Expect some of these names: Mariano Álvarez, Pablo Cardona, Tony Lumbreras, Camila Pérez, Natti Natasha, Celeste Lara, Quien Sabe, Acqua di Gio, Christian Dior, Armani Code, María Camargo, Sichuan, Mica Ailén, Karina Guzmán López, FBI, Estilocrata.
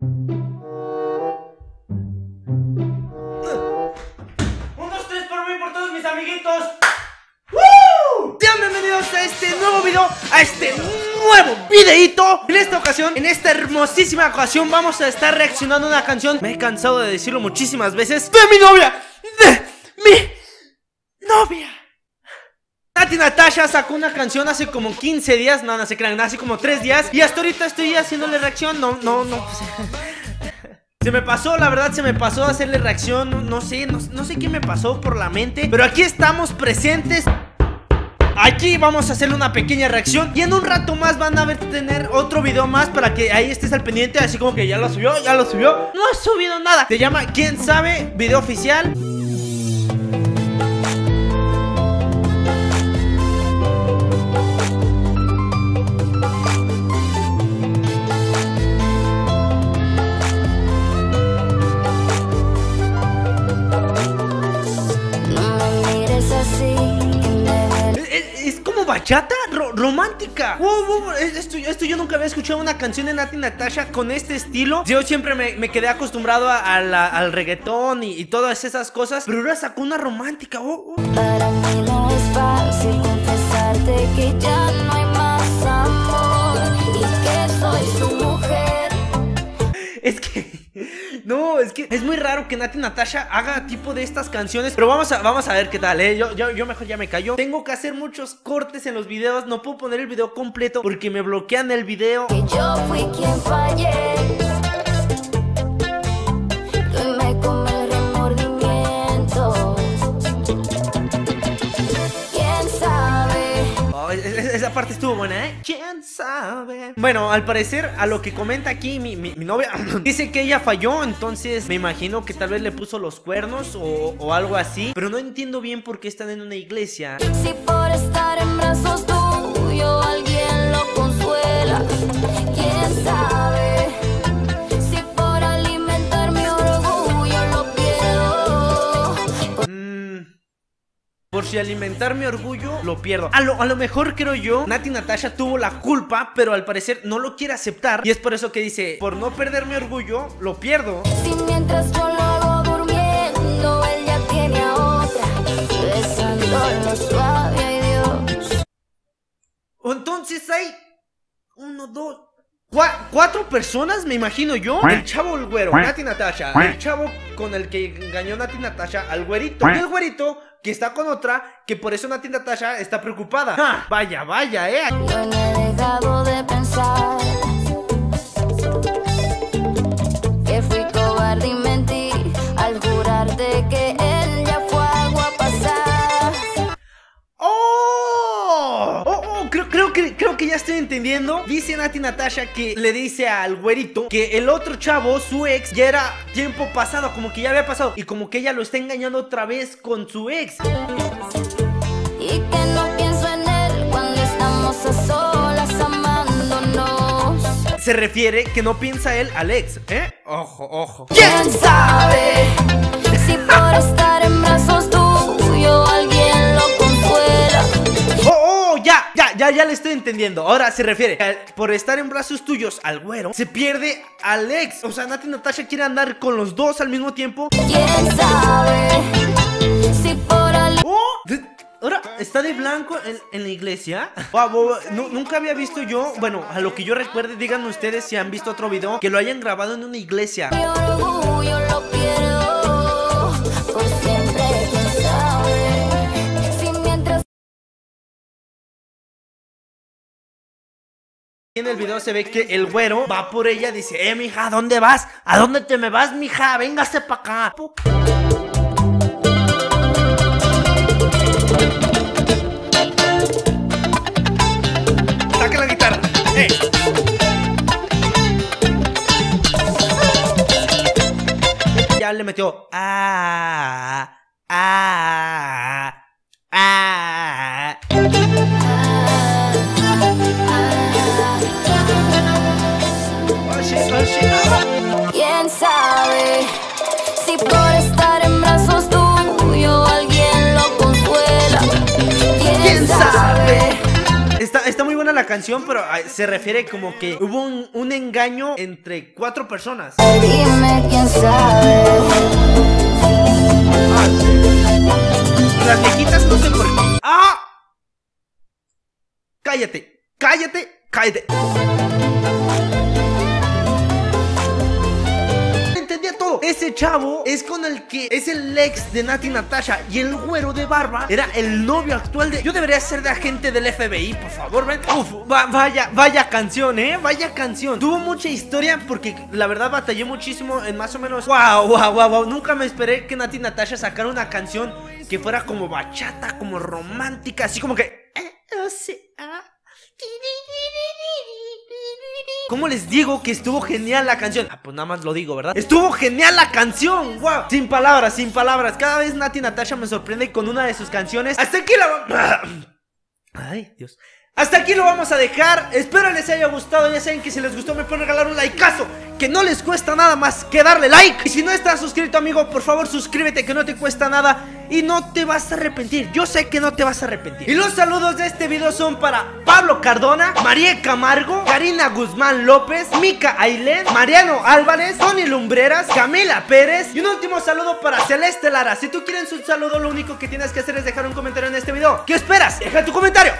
1, 2, 3 por mí, por todos mis amiguitos. ¡Woo! Bienvenidos a este nuevo video, a este nuevo videito. En esta ocasión, en esta hermosísima ocasión, vamos a estar reaccionando a una canción. Me he cansado de decirlo muchísimas veces. ¡De mi novia! ¡De mi novia! Natti Natasha sacó una canción hace como 15 días, no se crean, hace como 3 días. Y hasta ahorita estoy haciéndole reacción, se me pasó, la verdad se me pasó hacerle reacción, no sé qué me pasó por la mente. Pero aquí estamos presentes, aquí vamos a hacerle una pequeña reacción. Y en un rato más van a tener otro video más para que ahí estés al pendiente. Así como que ya lo subió, no ha subido nada. Se llama Quien Sabe, video oficial. Bachata romántica. Wow, esto yo nunca había escuchado una canción de Natti Natasha con este estilo. Yo siempre me quedé acostumbrado al reggaetón y todas esas cosas, pero ahora sacó una romántica. Para mí no es fácil confesarte que ya no hay más amor y que soy su mujer. Es que es muy raro que Natti Natasha haga tipo de estas canciones. Pero vamos a ver qué tal, yo mejor ya me callo. Tengo que hacer muchos cortes en los videos. No puedo poner el video completo porque me bloquean el video. Que yo fui quien fallé. Me come el remordimiento. ¿Quién sabe? Oh, esa parte estuvo buena, ¿eh? ¿Quién sabe? Bueno, al parecer, a lo que comenta aquí mi novia, dice que ella falló. Entonces me imagino que tal vez le puso los cuernos o algo así. Pero no entiendo bien por qué están en una iglesia. Si por estar en brazos tuyo alguien lo consuela, ¿quién sabe? Si por alimentar mi orgullo lo pierdo. Por si alimentar mi orgullo, lo pierdo. A lo mejor, creo yo, Natti Natasha tuvo la culpa, pero al parecer no lo quiere aceptar. Y es por eso que dice, por no perder mi orgullo, lo pierdo. Si mientras yo lo hago durmiendo, él ya tiene a otra, besándolo suave, ay Dios. Entonces hay 1, 2, 4 personas, me imagino yo. El chavo, el güero, Natti Natasha. El chavo con el que engañó Natti Natasha al güerito. Y el güerito que está con otra, que por eso Natti Natasha está preocupada. ¡Ja! Vaya, yo no he dejado de pensar que fui cobarde y mentí al jurarte que él ya fue agua pasada. Creo que ya estoy entendiendo. Dice Natti Natasha que le dice al güerito que el otro chavo, su ex, ya era tiempo pasado, como que ya había pasado, y como que ella lo está engañando otra vez con su ex. Y que no pienso en él cuando estamos a solas amándonos. Se refiere que no piensa él al ex, ¿eh? Ojo. ¿Quién sabe si por estar en brazos tuyo alguien lo consuela? Ya le estoy entendiendo. Ahora se refiere por estar en brazos tuyos al güero, se pierde al ex. O sea, Natti Natasha quiere andar con los dos al mismo tiempo. ¿Quién sabe si por al... ahora está de blanco en la iglesia? Wow, nunca había visto yo. Bueno, a lo que yo recuerde, díganme ustedes si han visto otro video que lo hayan grabado en una iglesia. Mi orgullo lo pierdo por siempre, ¿quién sabe? En el video se ve que el güero va por ella, dice, mija, ¿a dónde vas? ¿A dónde te me vas, mija? Véngase pa' acá. Saca la guitarra. Ya le metió ¿Quién sabe si por estar en brazos tuyo alguien lo consuela? ¿Quién sabe? Está está muy buena la canción, pero se refiere como que hubo un engaño entre 4 personas. Dime quién sabe. Las viejitas no sé por qué. ¡Ah! Cállate, cállate, cállate. Ese chavo es con el que es el ex de Natti Natasha, y el güero de barba era el novio actual de... Yo debería ser de agente del FBI, por favor, ven. Uf, vaya canción, vaya canción. Tuvo mucha historia porque la verdad batallé muchísimo en más o menos... Wow, nunca me esperé que Natti Natasha sacara una canción que fuera como bachata, como romántica, así como que... O sea... ¿Cómo les digo que estuvo genial la canción? Ah, pues nada más lo digo, ¿verdad? ¡Estuvo genial la canción! ¡Wow! Sin palabras, sin palabras. Cada vez Natti Natasha me sorprende con una de sus canciones. ¡Hasta aquí la... ¡Ay, Dios! Hasta aquí lo vamos a dejar. Espero les haya gustado. Ya saben que si les gustó me pueden regalar un likeazo, que no les cuesta nada más que darle like. Y si no estás suscrito, amigo, por favor suscríbete, que no te cuesta nada y no te vas a arrepentir. Yo sé que no te vas a arrepentir. Y los saludos de este video son para Pablo Cardona, María Camargo, Karina Guzmán López, Mica Ailén, Mariano Álvarez, Tony Lumbreras, Camila Pérez. Y un último saludo para Celeste Lara. Si tú quieres un saludo, lo único que tienes que hacer es dejar un comentario en este video. ¿Qué esperas? Deja tu comentario.